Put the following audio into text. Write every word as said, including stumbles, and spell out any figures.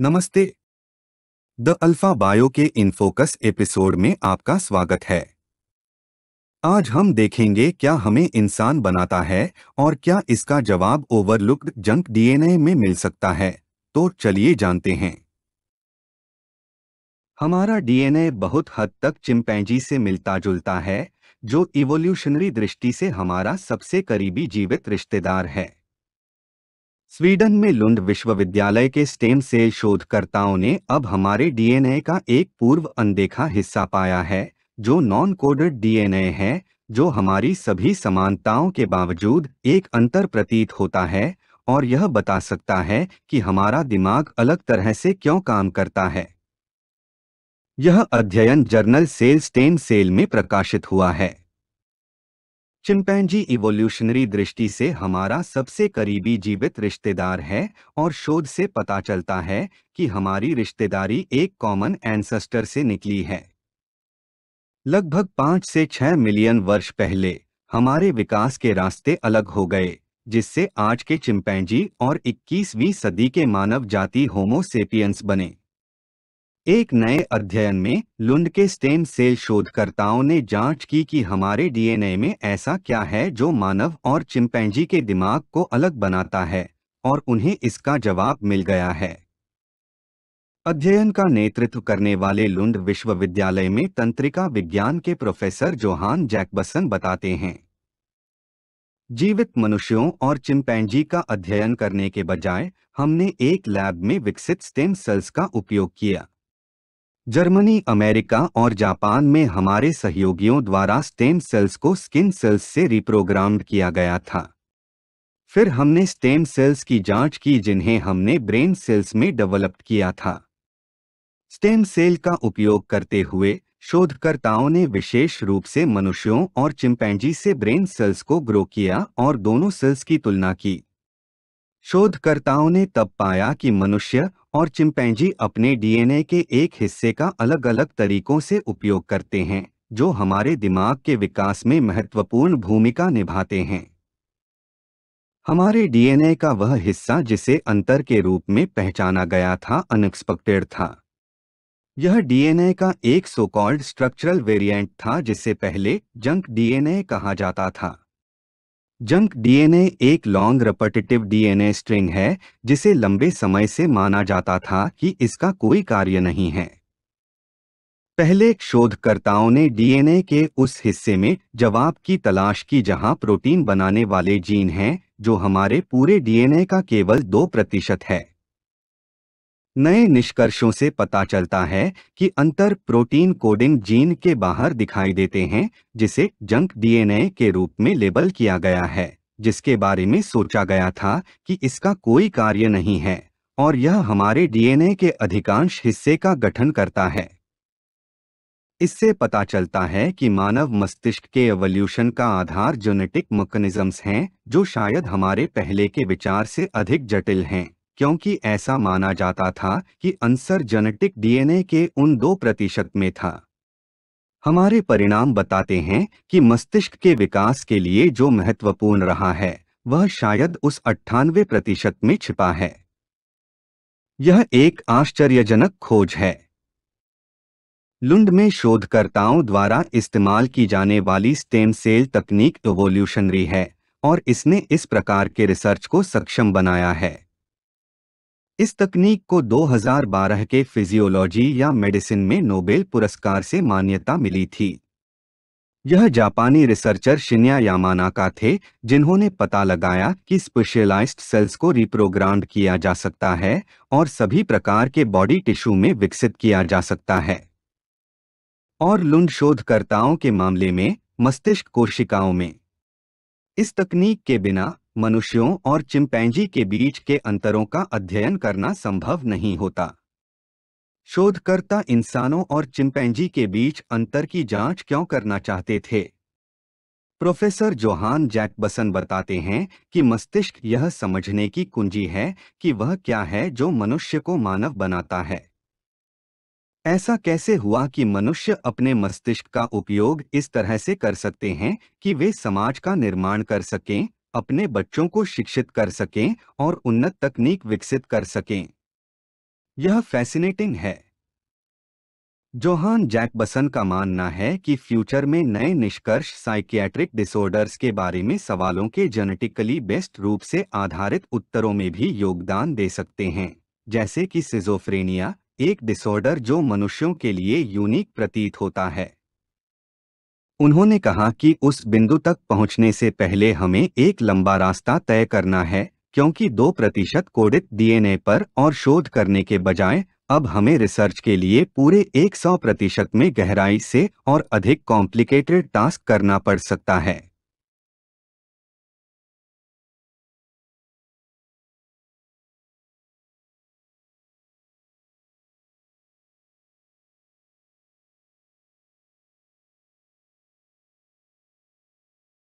नमस्ते। The alpha bio के in focus episode में आपका स्वागत है। आज हम देखेंगे क्या हमें इंसान बनाता है और क्या इसका जवाब ओवरलुक्ड जंक डीएनए में मिल सकता है। तो चलिए जानते हैं। हमारा डीएनए बहुत हद तक चिंपैंजी से मिलता जुलता है, जो इवोल्यूशनरी दृष्टि से हमारा सबसे करीबी जीवित रिश्तेदार है। स्वीडन में लुंड विश्वविद्यालय के स्टेम सेल शोधकर्ताओं ने अब हमारे डीएनए का एक पूर्व अनदेखा हिस्सा पाया है, जो नॉन कोडेड डीएनए है, जो हमारी सभी समानताओं के बावजूद एक अंतर प्रतीत होता है और यह बता सकता है कि हमारा दिमाग अलग तरह से क्यों काम करता है। यह अध्ययन जर्नल सेल स्टेम सेल में प्रकाशित हुआ है। चिंपैंजी इवोल्यूशनरी दृष्टि से हमारा सबसे करीबी जीवित रिश्तेदार है और शोध से पता चलता है कि हमारी रिश्तेदारी एक कॉमन एंसेस्टर से निकली है। लगभग पाँच से छह मिलियन वर्ष पहले हमारे विकास के रास्ते अलग हो गए, जिससे आज के चिंपैंजी और इक्कीसवीं सदी के मानव जाति होमो सेपियंस बने। एक नए अध्ययन में लुंड के स्टेम सेल शोधकर्ताओं ने जांच की कि हमारे डीएनए में ऐसा क्या है जो मानव और चिंपैंजी के दिमाग को अलग बनाता है, और उन्हें इसका जवाब मिल गया है। अध्ययन का नेतृत्व करने वाले लुंड विश्वविद्यालय में तंत्रिका विज्ञान के प्रोफेसर जोहान जैकबसन बताते हैं, जीवित मनुष्यों और चिंपैंजी का अध्ययन करने के बजाय हमने एक लैब में विकसित स्टेम सेल्स का उपयोग किया। जर्मनी, अमेरिका और जापान में हमारे सहयोगियों द्वारा स्टेम सेल्स को स्किन सेल्स से रिप्रोग्राम्ड किया गया था। फिर हमने स्टेम सेल्स की जांच की जिन्हें हमने ब्रेन सेल्स में डेवलप किया था। स्टेम सेल का उपयोग करते हुए शोधकर्ताओं ने विशेष रूप से मनुष्यों और चिंपैंजी से ब्रेन सेल्स को ग्रो किया और दोनों सेल्स की तुलना की। शोधकर्ताओं ने तब पाया कि मनुष्य और चिंपैंजी अपने डीएनए के एक हिस्से का अलग अलग तरीकों से उपयोग करते हैं, जो हमारे दिमाग के विकास में महत्वपूर्ण भूमिका निभाते हैं। हमारे डीएनए का वह हिस्सा जिसे अंतर के रूप में पहचाना गया था अनएक्सपेक्टेड था। यह डीएनए का एक सो कॉल्ड स्ट्रक्चरल वेरिएंट था जिसे पहले जंक डीएनए कहा जाता था। जंक डीएनए एक लॉन्ग रिपीटेटिव डीएनए स्ट्रिंग है जिसे लंबे समय से माना जाता था कि इसका कोई कार्य नहीं है। पहले शोधकर्ताओं ने डीएनए के उस हिस्से में जवाब की तलाश की जहां प्रोटीन बनाने वाले जीन हैं, जो हमारे पूरे डीएनए का केवल दो प्रतिशत है। नए निष्कर्षों से पता चलता है कि अंतर प्रोटीन कोडिंग जीन के बाहर दिखाई देते हैं, जिसे जंक डीएनए के रूप में लेबल किया गया है, जिसके बारे में सोचा गया था कि इसका कोई कार्य नहीं है, और यह हमारे डीएनए के अधिकांश हिस्से का गठन करता है। इससे पता चलता है कि मानव मस्तिष्क के एवोल्यूशन का आधार जेनेटिक मैकेनिज्म्स हैं, जो शायद हमारे पहले के विचार से अधिक जटिल हैं, क्योंकि ऐसा माना जाता था कि अंसर जेनेटिक डीएनए के उन दो प्रतिशत में था। हमारे परिणाम बताते हैं कि मस्तिष्क के विकास के लिए जो महत्वपूर्ण रहा है वह शायद उस अट्ठानवे प्रतिशत में छिपा है। यह एक आश्चर्यजनक खोज है। लुंड में शोधकर्ताओं द्वारा इस्तेमाल की जाने वाली स्टेम सेल तकनीक इवोल्यूशनरी है, और इसने इस प्रकार के रिसर्च को सक्षम बनाया है। इस तकनीक को दो हज़ार बारह के फिजियोलॉजी या मेडिसिन में नोबेल पुरस्कार से मान्यता मिली थी। यह जापानी रिसर्चर शिन्या यामानाका थे, जिन्होंने पता लगाया कि स्पेशलाइज्ड सेल्स को रिप्रोग्राम्ड किया जा सकता है और सभी प्रकार के बॉडी टिश्यू में विकसित किया जा सकता है। और लुंड शोधकर्ताओं के मामले में मस्तिष्क कोशिकाओं में इस तकनीक के बिना मनुष्यों और चिंपैंजी के बीच के अंतरों का अध्ययन करना संभव नहीं होता। शोधकर्ता इंसानों और चिंपैंजी के बीच अंतर की जांच क्यों करना चाहते थे? प्रोफेसर जोहान जैकबसन बताते हैं कि मस्तिष्क यह समझने की कुंजी है कि वह क्या है जो मनुष्य को मानव बनाता है। ऐसा कैसे हुआ कि मनुष्य अपने मस्तिष्क का उपयोग इस तरह से कर सकते हैं कि वे समाज का निर्माण कर सकें, अपने बच्चों को शिक्षित कर सकें और उन्नत तकनीक विकसित कर सकें। यह फैसिनेटिंग है। जोहान जैकबसन का मानना है कि फ्यूचर में नए निष्कर्ष साइकियाट्रिक डिसऑर्डर्स के बारे में सवालों के जेनेटिकली बेस्ड रूप से आधारित उत्तरों में भी योगदान दे सकते हैं, जैसे कि सिजोफ्रेनिया, एक डिसऑर्डर जो मनुष्यों के लिए यूनिक प्रतीत होता है। उन्होंने कहा कि उस बिंदु तक पहुंचने से पहले हमें एक लंबा रास्ता तय करना है, क्योंकि दो प्रतिशत कोडित डीएनए पर और शोध करने के बजाय अब हमें रिसर्च के लिए पूरे एक सौ प्रतिशत में गहराई से और अधिक कॉम्प्लिकेटेड टास्क करना पड़ सकता है।